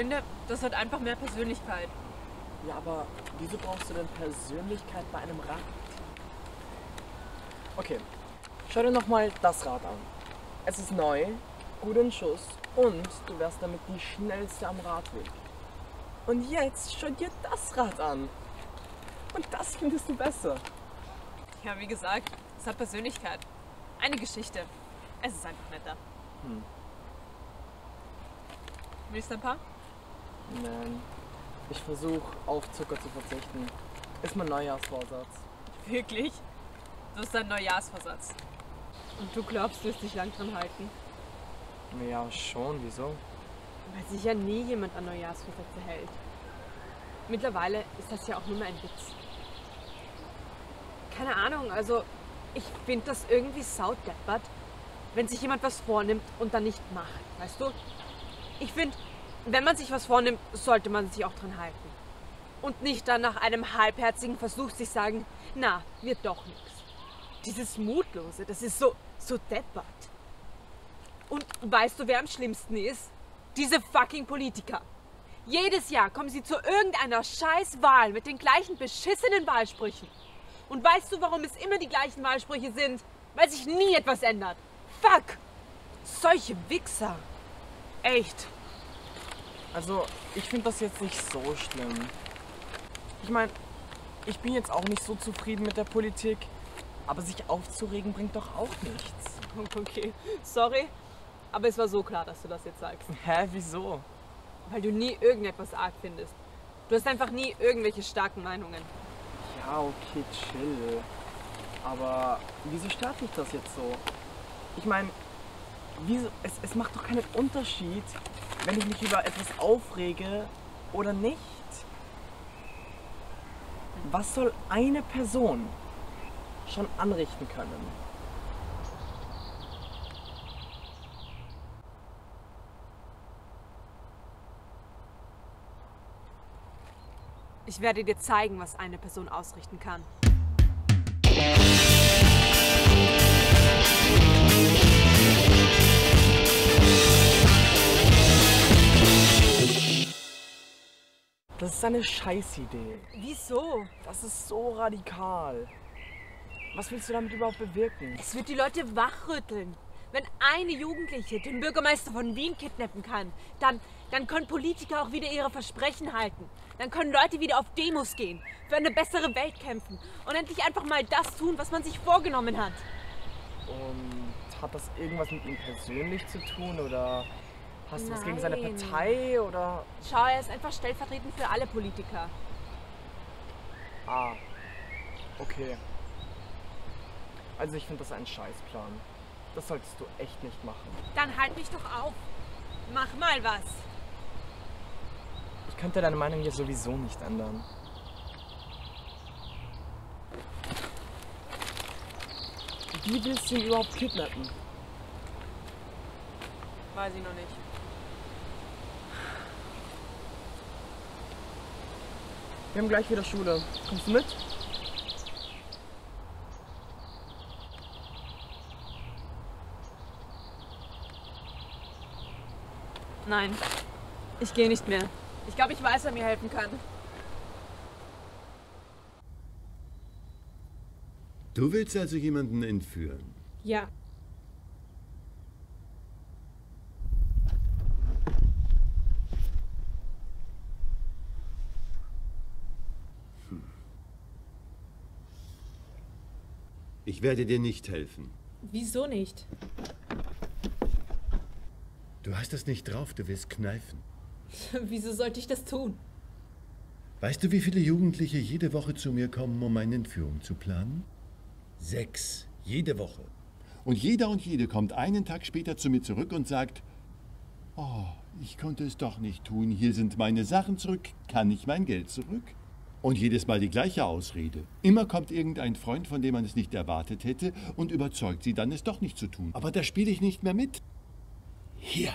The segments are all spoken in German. finde, das hat einfach mehr Persönlichkeit. Ja, aber wieso brauchst du denn Persönlichkeit bei einem Rad? Okay, schau dir nochmal das Rad an. Es ist neu, gut in Schuss und du wärst damit die schnellste am Radweg. Und jetzt schau dir das Rad an. Und das findest du besser. Ja, wie gesagt, es hat Persönlichkeit. Eine Geschichte. Es ist einfach netter. Hm. Willst du ein paar? Nein. Ich versuche auf Zucker zu verzichten. Ist mein Neujahrsvorsatz. Wirklich? Das ist dein Neujahrsvorsatz. Und du glaubst, du wirst dich lang dran halten? Ja, schon. Wieso? Weil sich ja nie jemand an Neujahrsvorsätze hält. Mittlerweile ist das ja auch nur mehr ein Witz. Keine Ahnung, also ich finde das irgendwie saudeppert, wenn sich jemand was vornimmt und dann nicht macht, weißt du? Ich finde, wenn man sich was vornimmt, sollte man sich auch dran halten. Und nicht dann nach einem halbherzigen Versuch sich sagen, na, wird doch nichts. Dieses Mutlose, das ist so deppert. Und weißt du, wer am schlimmsten ist? Diese fucking Politiker. Jedes Jahr kommen sie zu irgendeiner Scheißwahl mit den gleichen beschissenen Wahlsprüchen. Und weißt du, warum es immer die gleichen Wahlsprüche sind? Weil sich nie etwas ändert. Fuck! Solche Wichser. Echt. Also, ich finde das jetzt nicht so schlimm. Ich meine, ich bin jetzt auch nicht so zufrieden mit der Politik, aber sich aufzuregen bringt doch auch nichts. Okay, sorry, aber es war so klar, dass du das jetzt sagst. Hä, wieso? Weil du nie irgendetwas arg findest. Du hast einfach nie irgendwelche starken Meinungen. Ja, okay, chill. Aber wieso stört mich das jetzt so? Ich meine, es macht doch keinen Unterschied, wenn ich mich über etwas aufrege oder nicht. Was soll eine Person schon anrichten können? Ich werde dir zeigen, was eine Person ausrichten kann. Das ist eine Scheißidee. Wieso? Das ist so radikal. Was willst du damit überhaupt bewirken? Es wird die Leute wachrütteln. Wenn eine Jugendliche den Bürgermeister von Wien kidnappen kann, dann können Politiker auch wieder ihre Versprechen halten. Dann können Leute wieder auf Demos gehen, für eine bessere Welt kämpfen und endlich einfach mal das tun, was man sich vorgenommen hat. Und hat das irgendwas mit ihm persönlich zu tun oder... Hast du was gegen seine Partei oder? Schau, er ist einfach stellvertretend für alle Politiker. Ah, okay. Also ich finde das ein Scheißplan. Das solltest du echt nicht machen. Dann halt mich doch auf. Mach mal was. Ich könnte deine Meinung hier sowieso nicht ändern. Wie willst du ihn überhaupt kidnappen? Weiß ich noch nicht. Wir haben gleich wieder Schule. Kommst du mit? Nein, ich gehe nicht mehr. Ich glaube, ich weiß, wer mir helfen kann. Du willst also jemanden entführen? Ja. Ich werde dir nicht helfen. Wieso nicht? Du hast das nicht drauf, du willst kneifen. Wieso sollte ich das tun? Weißt du, wie viele Jugendliche jede Woche zu mir kommen, um eine Entführung zu planen? 6, jede Woche. Und jeder und jede kommt einen Tag später zu mir zurück und sagt, oh, ich konnte es doch nicht tun, hier sind meine Sachen zurück, kann ich mein Geld zurück? Und jedes Mal die gleiche Ausrede. Immer kommt irgendein Freund, von dem man es nicht erwartet hätte, und überzeugt sie dann, es doch nicht zu tun. Aber da spiele ich nicht mehr mit. Hier.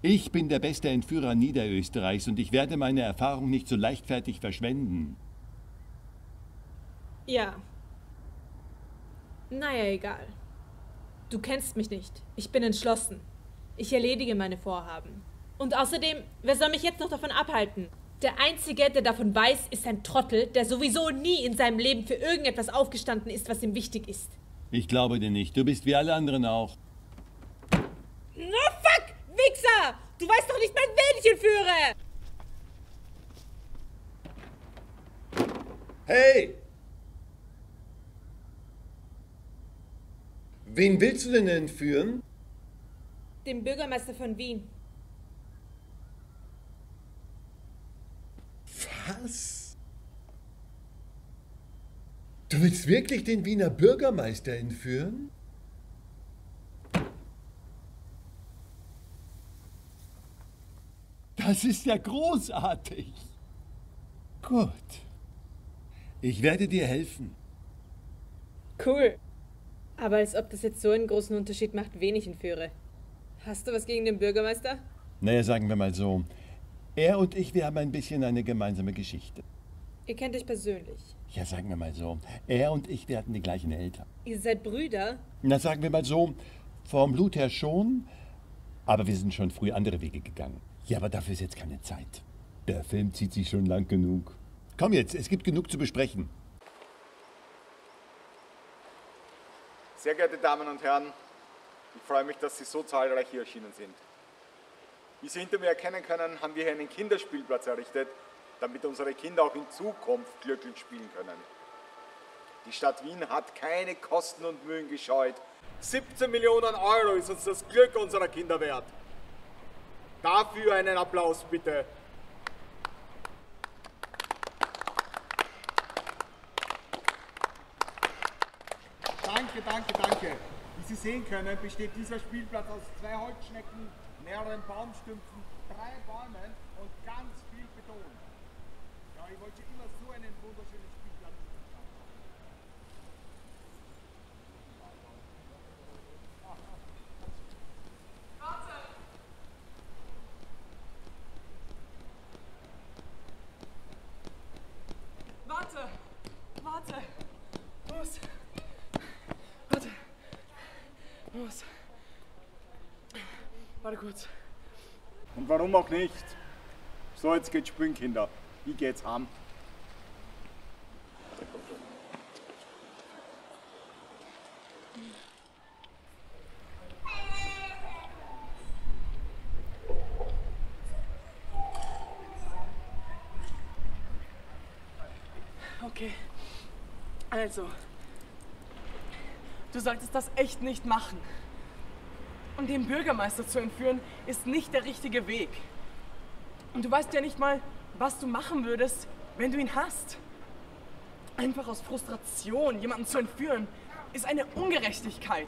Ich bin der beste Entführer Niederösterreichs und ich werde meine Erfahrung nicht so leichtfertig verschwenden. Ja. Naja, egal. Du kennst mich nicht. Ich bin entschlossen. Ich erledige meine Vorhaben. Und außerdem, wer soll mich jetzt noch davon abhalten? Der Einzige, der davon weiß, ist ein Trottel, der sowieso nie in seinem Leben für irgendetwas aufgestanden ist, was ihm wichtig ist. Ich glaube dir nicht. Du bist wie alle anderen auch. No fuck, Wichser! Du weißt doch nicht mal, wen ich entführe! Hey! Wen willst du denn entführen? Den Bürgermeister von Wien. Was? Du willst wirklich den Wiener Bürgermeister entführen? Das ist ja großartig. Gut. Ich werde dir helfen. Cool. Aber als ob das jetzt so einen großen Unterschied macht, wen ich entführe. Hast du was gegen den Bürgermeister? Naja, sagen wir mal so. Er und ich, wir haben ein bisschen eine gemeinsame Geschichte. Ihr kennt euch persönlich? Ja, sagen wir mal so. Er und ich, wir hatten die gleichen Eltern. Ihr seid Brüder? Na, sagen wir mal so. Vom Blut her schon, aber wir sind schon früh andere Wege gegangen. Ja, aber dafür ist jetzt keine Zeit. Der Film zieht sich schon lang genug. Komm jetzt, es gibt genug zu besprechen. Sehr geehrte Damen und Herren, ich freue mich, dass Sie so zahlreich hier erschienen sind. Wie Sie hinter mir erkennen können, haben wir hier einen Kinderspielplatz errichtet, damit unsere Kinder auch in Zukunft glücklich spielen können. Die Stadt Wien hat keine Kosten und Mühen gescheut. 17 Millionen Euro ist uns das Glück unserer Kinder wert. Dafür einen Applaus bitte. Danke, danke, danke. Wie Sie sehen können, besteht dieser Spielplatz aus 2 Holzschnecken, mehreren Baumstümpfen, 3 Bäumen und ganz viel Beton. Ja, ich wollte immer so einen wunderschönen Spielplatz haben. Warte! Warte! Los! Warte! Los! Warte kurz. Und warum auch nicht? So, jetzt geht's spielen, Kinder. Ich geh jetzt heim. Okay, also, du solltest das echt nicht machen. Und den Bürgermeister zu entführen, ist nicht der richtige Weg. Und du weißt ja nicht mal, was du machen würdest, wenn du ihn hast. Einfach aus Frustration jemanden zu entführen, ist eine Ungerechtigkeit.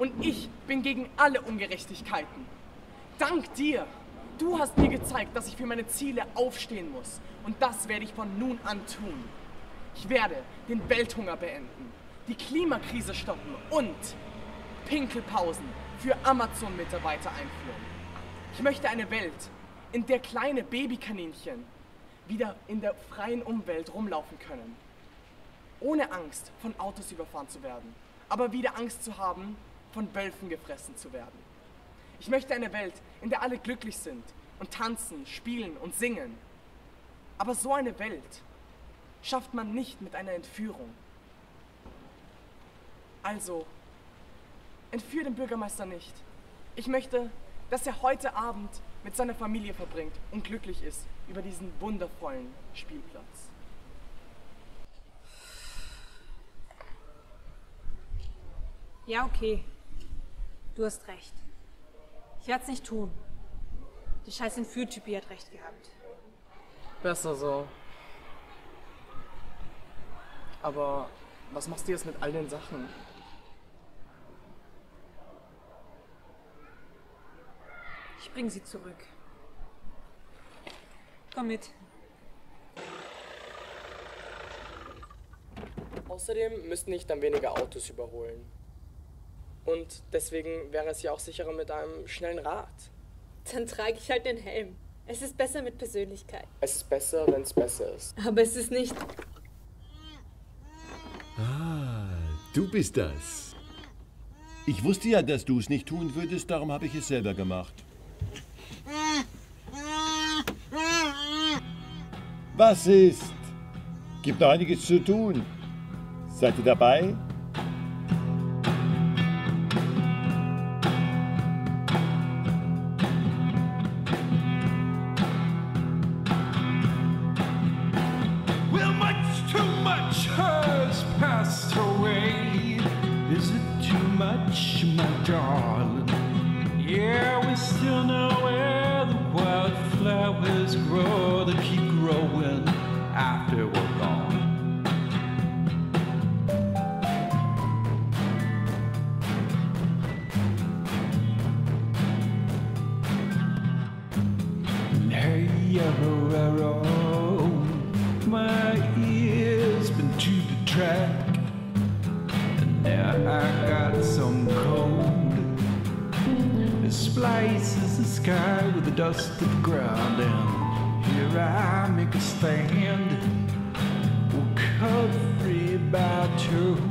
Und ich bin gegen alle Ungerechtigkeiten. Dank dir. Du hast mir gezeigt, dass ich für meine Ziele aufstehen muss. Und das werde ich von nun an tun. Ich werde den Welthunger beenden, die Klimakrise stoppen und Pinkelpausen für Amazon-Mitarbeiter einführen. Ich möchte eine Welt, in der kleine Babykaninchen wieder in der freien Umwelt rumlaufen können, ohne Angst, von Autos überfahren zu werden, aber wieder Angst zu haben, von Wölfen gefressen zu werden. Ich möchte eine Welt, in der alle glücklich sind und tanzen, spielen und singen. Aber so eine Welt schafft man nicht mit einer Entführung. Also, entführe den Bürgermeister nicht. Ich möchte, dass er heute Abend mit seiner Familie verbringt und glücklich ist über diesen wundervollen Spielplatz. Ja, okay. Du hast recht. Ich werde es nicht tun. Der scheiß Entführtypi hat recht gehabt. Besser so. Aber was machst du jetzt mit all den Sachen? Ich bringe sie zurück. Komm mit. Außerdem müssten dich dann weniger Autos überholen. Und deswegen wäre es ja auch sicherer mit einem schnellen Rad. Dann trage ich halt den Helm. Es ist besser mit Persönlichkeit. Es ist besser, wenn es besser ist. Aber es ist nicht... Ah, du bist das. Ich wusste ja, dass du es nicht tun würdest, darum habe ich es selber gemacht. Was ist? Gibt noch einiges zu tun. Seid ihr dabei? True.